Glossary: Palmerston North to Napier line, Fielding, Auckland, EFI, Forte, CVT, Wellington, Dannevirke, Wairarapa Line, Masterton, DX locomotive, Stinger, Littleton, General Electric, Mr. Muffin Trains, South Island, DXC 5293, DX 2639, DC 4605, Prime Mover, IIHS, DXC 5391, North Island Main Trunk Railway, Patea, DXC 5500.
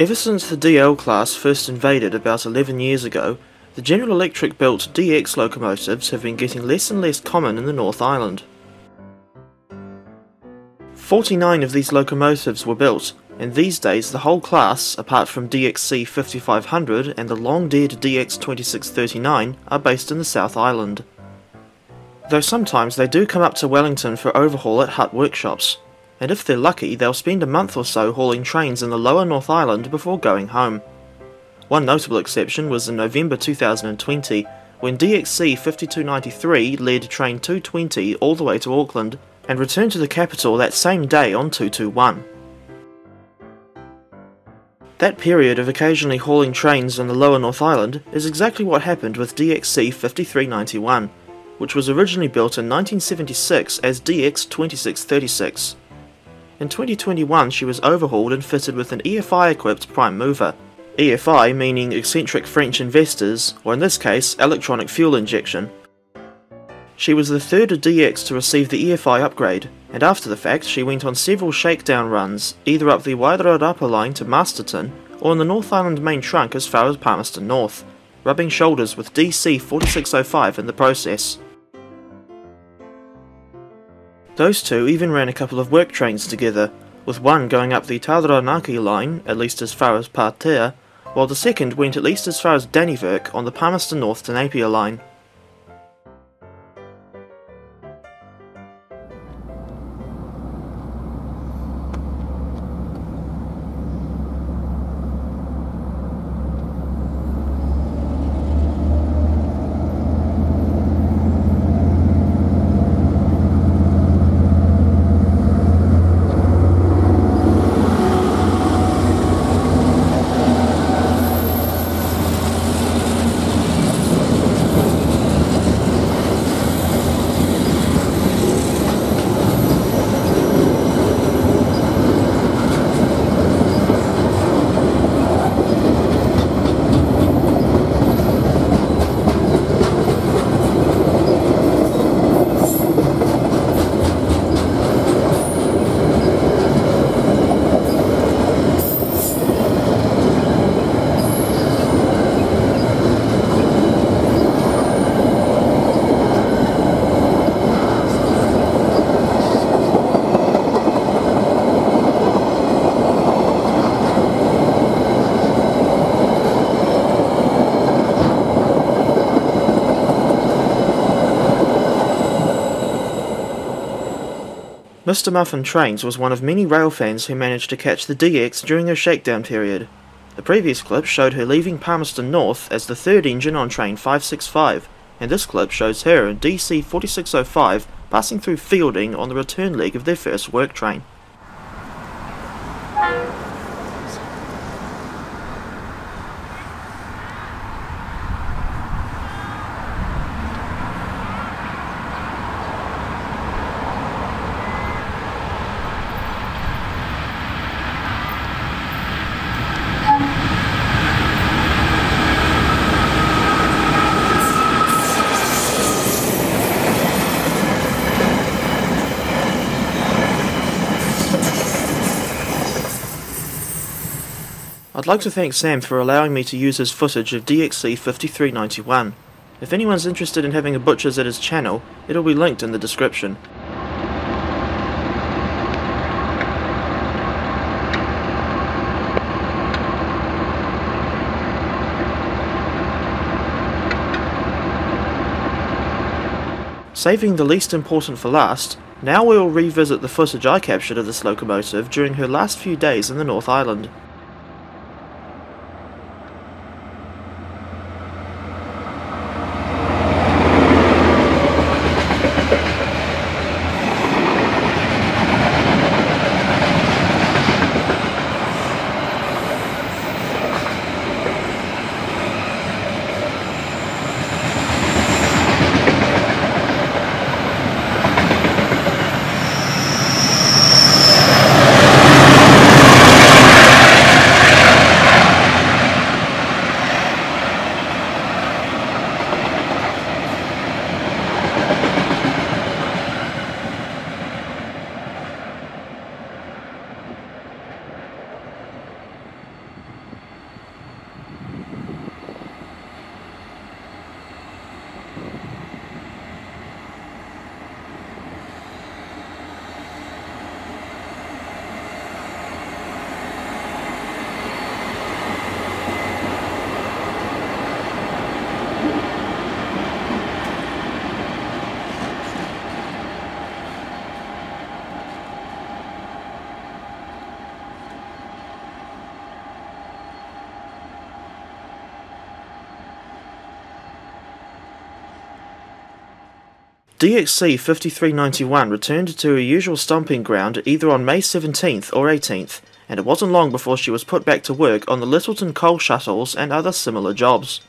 Ever since the DL class first invaded about 11 years ago, the General Electric built DX locomotives have been getting less and less common in the North Island. 49 of these locomotives were built, and these days the whole class, apart from DXC 5500 and the long-dead DX 2639, are based in the South Island. Though sometimes they do come up to Wellington for overhaul at hut workshops, and if they're lucky they'll spend a month or so hauling trains in the lower North Island before going home. One notable exception was in November 2020, when DXC 5293 led train 220 all the way to Auckland, and returned to the capital that same day on 221. That period of occasionally hauling trains in the lower North Island is exactly what happened with DXC 5391, which was originally built in 1976 as DX 2636. In 2021 she was overhauled and fitted with an EFI-equipped Prime Mover. EFI meaning eccentric French investors, or in this case, electronic fuel injection. She was the third of DX to receive the EFI upgrade, and after the fact she went on several shakedown runs, either up the Wairarapa Line to Masterton, or in the North Island main trunk as far as Palmerston North, rubbing shoulders with DC 4605 in the process. Those two even ran a couple of work trains together, with one going up the Dannevirke line, at least as far as Patea, while the second went at least as far as Dannevirke on the Palmerston North to Napier line. Mr. Muffin Trains was one of many rail fans who managed to catch the DX during her shakedown period. The previous clip showed her leaving Palmerston North as the third engine on train 565, and this clip shows her and DC 4605 passing through Fielding on the return leg of their first work train. I'd like to thank Sam for allowing me to use his footage of DXC 5391. If anyone's interested in having a butcher's at his channel, it'll be linked in the description. Saving the least important for last, now we'll revisit the footage I captured of this locomotive during her last few days in the North Island. DXC 5391 returned to her usual stomping ground either on May 17th or 18th, and it wasn't long before she was put back to work on the Littleton coal shuttles and other similar jobs.